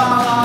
I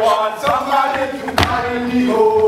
want want somebody to carry me home.